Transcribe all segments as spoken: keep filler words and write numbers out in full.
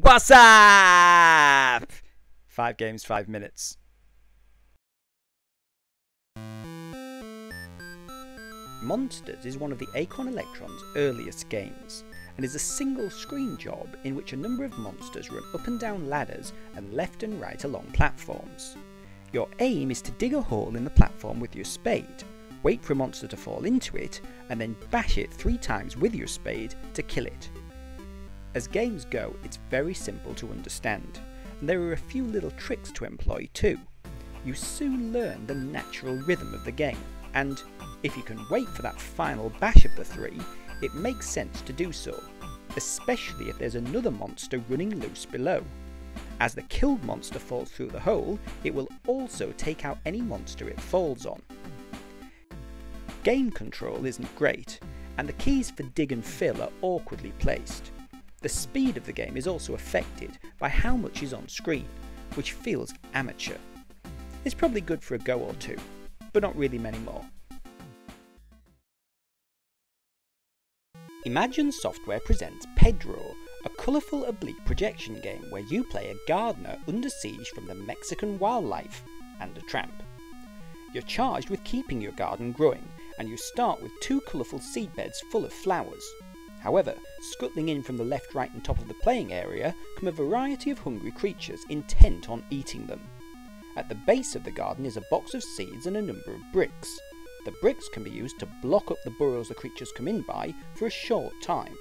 What's up? Five games, five minutes. Monsters is one of the Acorn Electron's earliest games, and is a single screen job in which a number of monsters run up and down ladders and left and right along platforms. Your aim is to dig a hole in the platform with your spade, wait for a monster to fall into it, and then bash it three times with your spade to kill it. As games go, it's very simple to understand, and there are a few little tricks to employ too. You soon learn the natural rhythm of the game, and if you can wait for that final bash of the three, it makes sense to do so, especially if there's another monster running loose below. As the killed monster falls through the hole, it will also take out any monster it falls on. Game control isn't great, and the keys for dig and fill are awkwardly placed. The speed of the game is also affected by how much is on screen, which feels amateur. It's probably good for a go or two, but not really many more. Imagine Software presents Pedro, a colourful oblique projection game where you play a gardener under siege from the Mexican wildlife and a tramp. You're charged with keeping your garden growing, and you start with two colourful seedbeds full of flowers. However, scuttling in from the left, right and top of the playing area come a variety of hungry creatures intent on eating them. At the base of the garden is a box of seeds and a number of bricks. The bricks can be used to block up the burrows the creatures come in by for a short time.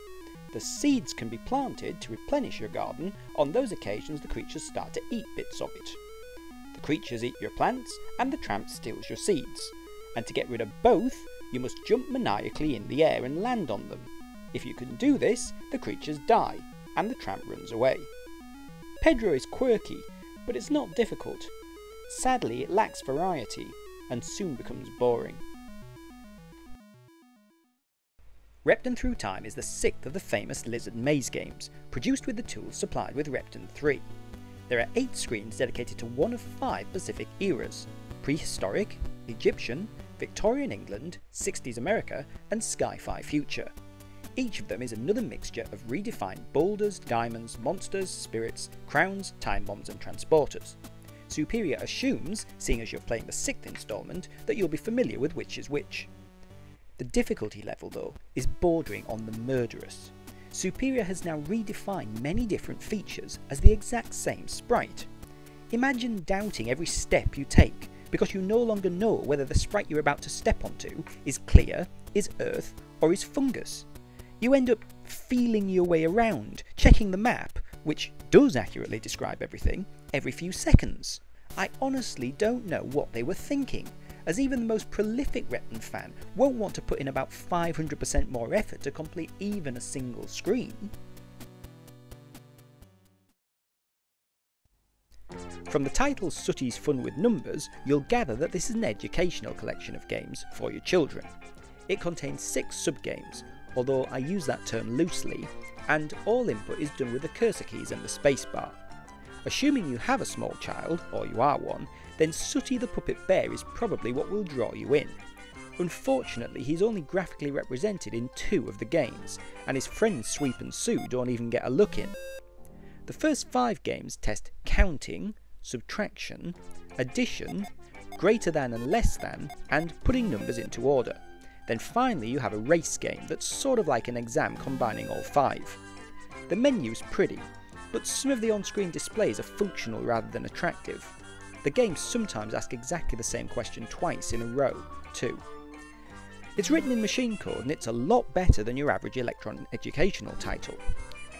The seeds can be planted to replenish your garden on those occasions the creatures start to eat bits of it. The creatures eat your plants and the tramp steals your seeds. And to get rid of both, you must jump maniacally in the air and land on them. If you can do this, the creatures die and the tramp runs away. Pedro is quirky, but it's not difficult. Sadly, it lacks variety and soon becomes boring. Repton Through Time is the sixth of the famous Lizard Maze games, produced with the tools supplied with Repton three. There are eight screens dedicated to one of five Pacific eras: prehistoric, Egyptian, Victorian England, sixties America and sci-fi future. Each of them is another mixture of redefined boulders, diamonds, monsters, spirits, crowns, time bombs and transporters. Superior assumes, seeing as you're playing the sixth installment, that you'll be familiar with which is which. The difficulty level, though, is bordering on the murderous. Superior has now redefined many different features as the exact same sprite. Imagine doubting every step you take, because you no longer know whether the sprite you're about to step onto is clear, is earth, or is fungus. You end up feeling your way around, checking the map, which does accurately describe everything, every few seconds. I honestly don't know what they were thinking, as even the most prolific Repton fan won't want to put in about five hundred percent more effort to complete even a single screen. From the title Sooty's Fun With Numbers, you'll gather that this is an educational collection of games for your children. It contains six sub-games, although I use that term loosely, and all input is done with the cursor keys and the spacebar. Assuming you have a small child, or you are one, then Sooty the Puppet Bear is probably what will draw you in. Unfortunately, he's only graphically represented in two of the games, and his friends Sweep and Sue don't even get a look in. The first five games test counting, subtraction, addition, greater than and less than, and putting numbers into order. Then finally you have a race game that's sort of like an exam combining all five. The menu's pretty, but some of the on-screen displays are functional rather than attractive. The games sometimes ask exactly the same question twice in a row, too. It's written in machine code and it's a lot better than your average Electron educational title.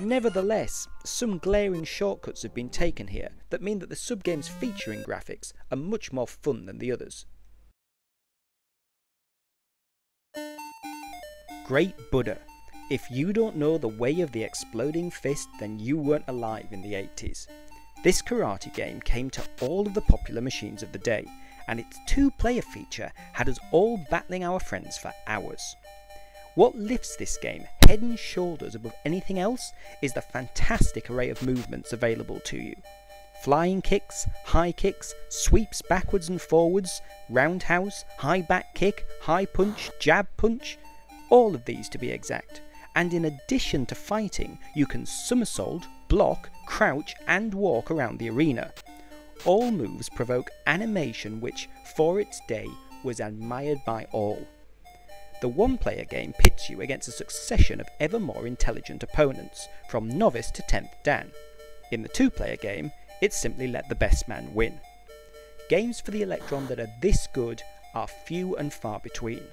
Nevertheless, some glaring shortcuts have been taken here that mean that the sub-games featuring graphics are much more fun than the others. Great Buddha. If you don't know the Way of the Exploding Fist, then you weren't alive in the eighties. This karate game came to all of the popular machines of the day, and its two-player feature had us all battling our friends for hours. What lifts this game head and shoulders above anything else is the fantastic array of movements available to you. Flying kicks, high kicks, sweeps backwards and forwards, roundhouse, high back kick, high punch, jab punch, all of these to be exact. And in addition to fighting, you can somersault, block, crouch and walk around the arena. All moves provoke animation which, for its day, was admired by all. The one-player game pits you against a succession of ever more intelligent opponents, from novice to tenth dan. In the two-player game, it's simply let the best man win. Games for the Electron that are this good are few and far between.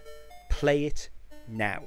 Play it now.